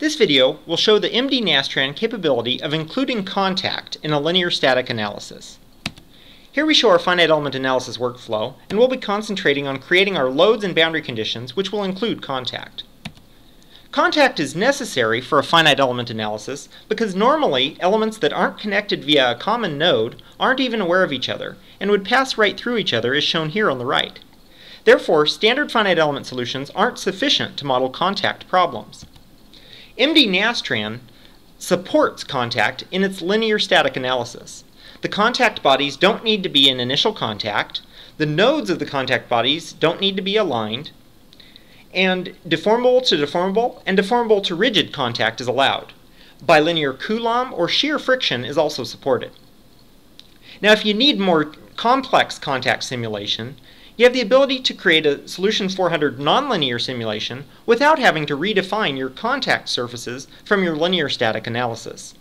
This video will show the MD Nastran capability of including contact in a linear static analysis. Here we show our finite element analysis workflow, and we'll be concentrating on creating our loads and boundary conditions, which will include contact. Contact is necessary for a finite element analysis because normally elements that aren't connected via a common node aren't even aware of each other and would pass right through each other as shown here on the right. Therefore, standard finite element solutions aren't sufficient to model contact problems. MD Nastran supports contact in its linear static analysis. The contact bodies don't need to be in initial contact, the nodes of the contact bodies don't need to be aligned, and deformable to deformable and deformable to rigid contact is allowed. Bilinear Coulomb or shear friction is also supported. Now, if you need more complex contact simulation, you have the ability to create a Solution 400 nonlinear simulation without having to redefine your contact surfaces from your linear static analysis.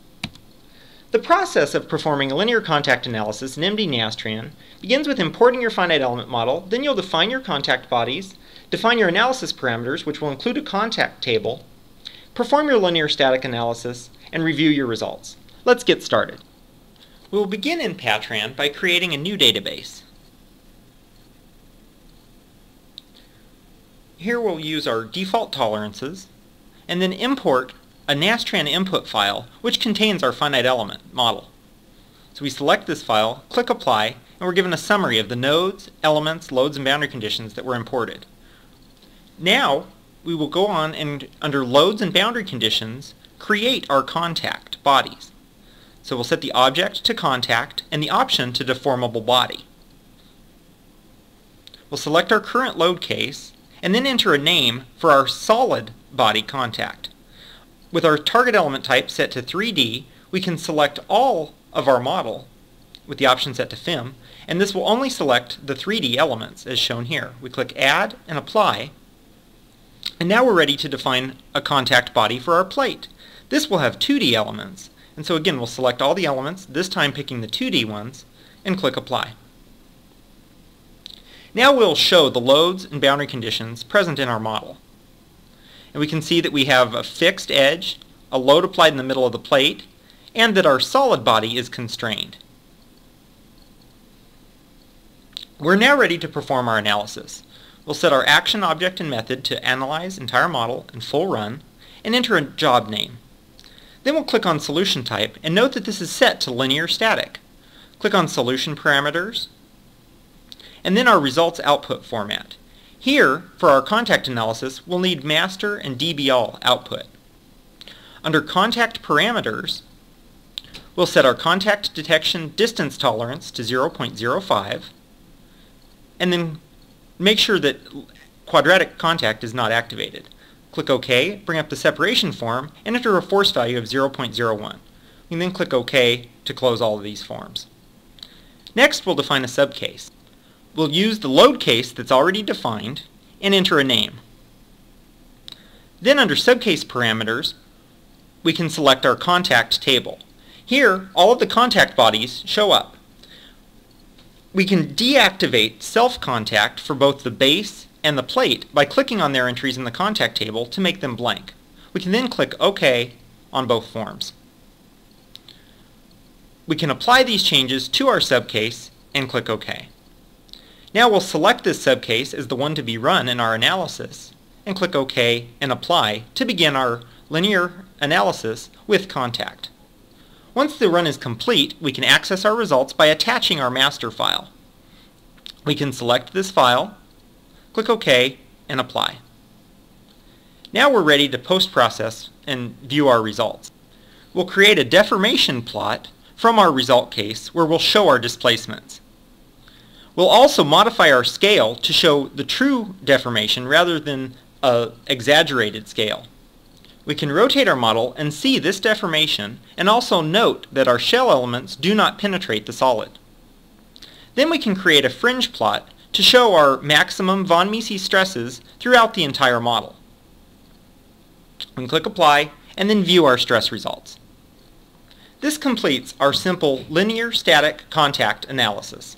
The process of performing a linear contact analysis in MD Nastran begins with importing your finite element model, then you'll define your contact bodies, define your analysis parameters, which will include a contact table, perform your linear static analysis, and review your results. Let's get started. We will begin in PATRAN by creating a new database. Here we'll use our default tolerances, and then import a Nastran input file which contains our finite element model. So we select this file, click apply, and we're given a summary of the nodes, elements, loads, and boundary conditions that were imported. Now we will go on and under loads and boundary conditions create our contact bodies. So we'll set the object to contact and the option to deformable body. We'll select our current load case and then enter a name for our solid body contact. With our target element type set to 3D, we can select all of our model with the option set to FEM, and this will only select the 3D elements as shown here. We click Add and Apply, and now we're ready to define a contact body for our plate. This will have 2D elements, and so again we'll select all the elements, this time picking the 2D ones, and click Apply. Now we'll show the loads and boundary conditions present in our model. And we can see that we have a fixed edge, a load applied in the middle of the plate, and that our solid body is constrained. We're now ready to perform our analysis. We'll set our action object and method to analyze entire model and full run, and enter a job name. Then we'll click on solution type and note that this is set to linear static. Click on solution parameters, and then our results output format. Here, for our contact analysis, we'll need master and dbAll output. Under contact parameters, we'll set our contact detection distance tolerance to 0.05, and then make sure that quadratic contact is not activated. Click OK, bring up the separation form, and enter a force value of 0.01. And then click OK to close all of these forms. Next, we'll define a subcase. We'll use the load case that's already defined and enter a name. Then under subcase parameters, we can select our contact table. Here, all of the contact bodies show up. We can deactivate self-contact for both the base and the plate by clicking on their entries in the contact table to make them blank. We can then click OK on both forms. We can apply these changes to our subcase and click OK. Now we'll select this subcase as the one to be run in our analysis and click OK and Apply to begin our linear analysis with contact. Once the run is complete, we can access our results by attaching our master file. We can select this file, click OK, and Apply. Now we're ready to post-process and view our results. We'll create a deformation plot from our result case where we'll show our displacements. We'll also modify our scale to show the true deformation rather than an exaggerated scale. We can rotate our model and see this deformation and also note that our shell elements do not penetrate the solid. Then we can create a fringe plot to show our maximum von Mises stresses throughout the entire model. We can click Apply and then view our stress results. This completes our simple linear static contact analysis.